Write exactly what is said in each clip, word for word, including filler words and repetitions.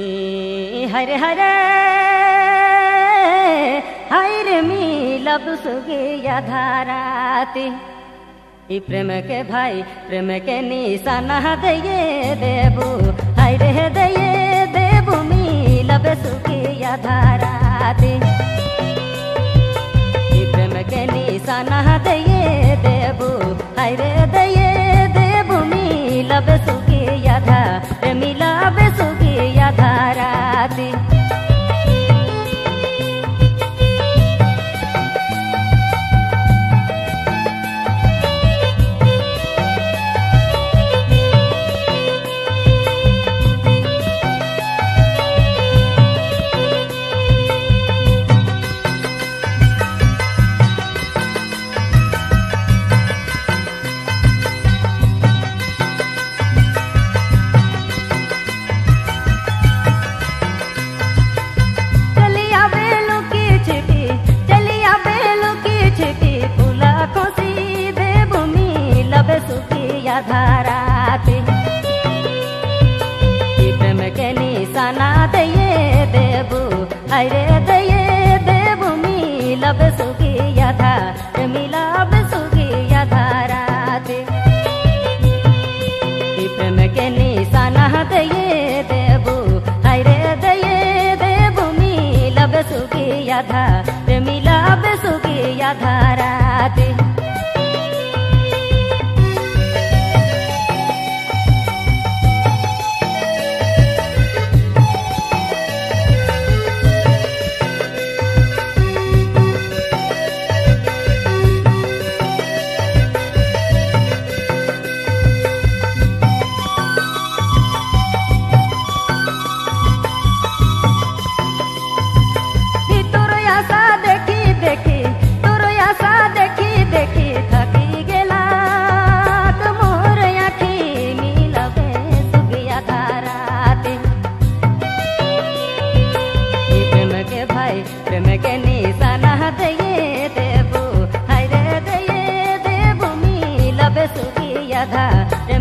ए हर हर हर मिलब सुखी आधा राति। ई प्रेम के भाई प्रेम के निशाना दिए देबू हर हे दिए देबू मिलब सुखी आधा राति। ई प्रेम के निशाना दिए देबू हर दिए देबू मिलब सुखी आधा मिलब सुखी आधा राति। आधा राति प्रेम के निशाना दिए देबू अरे दिए देबू मिलब सुखी आधा मिलब सुखी आधा राति। प्रेम के निशाना दिए देबू अरे दिए देबू मिलब सुखी आधा मिलब सुखी आधा राति।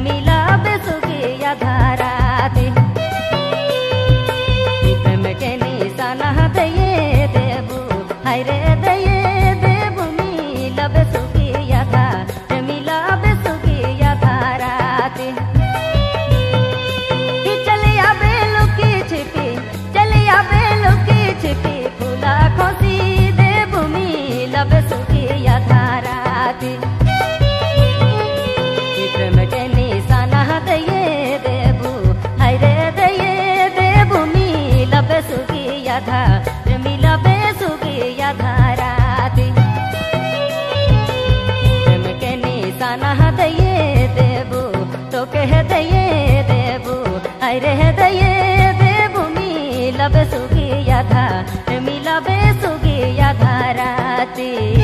मिलब सुखी आधा राति। प्रेम के निशाना दिए देबू हरे दिए देबू मिलब सुखी आधा मिलब सुखी आधा राति। चलिया बेलू की छिपी चलिया बेलू की छिपी फूला खोसी देबू मिलब सुखी आधा राति। प्रेम के निशाना दिए देबू हरे दिए देबू मिलब सुखी आधा मिलब सुखी आधा राति। प्रेम के निशाना दिए देबू तो कह दिए देबू हरे दिए देबू मिलब सुखी आधा मिलब सुखी आधा राति।